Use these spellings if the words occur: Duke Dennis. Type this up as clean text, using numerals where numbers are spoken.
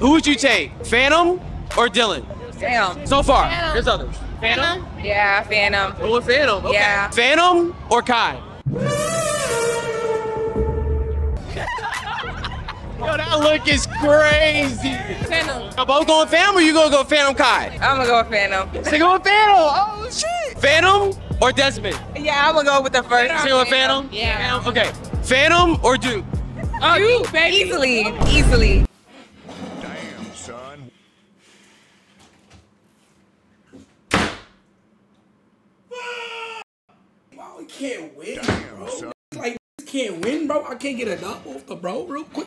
Who would you take, Phantom or Dylan? Phantom. So far, Phantom. There's others. Phantom? Yeah, Phantom. Oh, Phantom, okay. Yeah. Phantom or Kai? Yo, that look is crazy. Phantom. Y'all both going Phantom or you gonna go Phantom Kai? I'm gonna go with Phantom. They going Phantom, oh shit. Phantom or Desmond? Yeah, I'm gonna go with the first. You going Phantom? Yeah. Phantom? Okay, Phantom or Duke? Duke, baby. Easily. Son. Wow, we can't win. Damn, bro. Son. Like, can't win, bro. I can't get a dub off the bro real quick.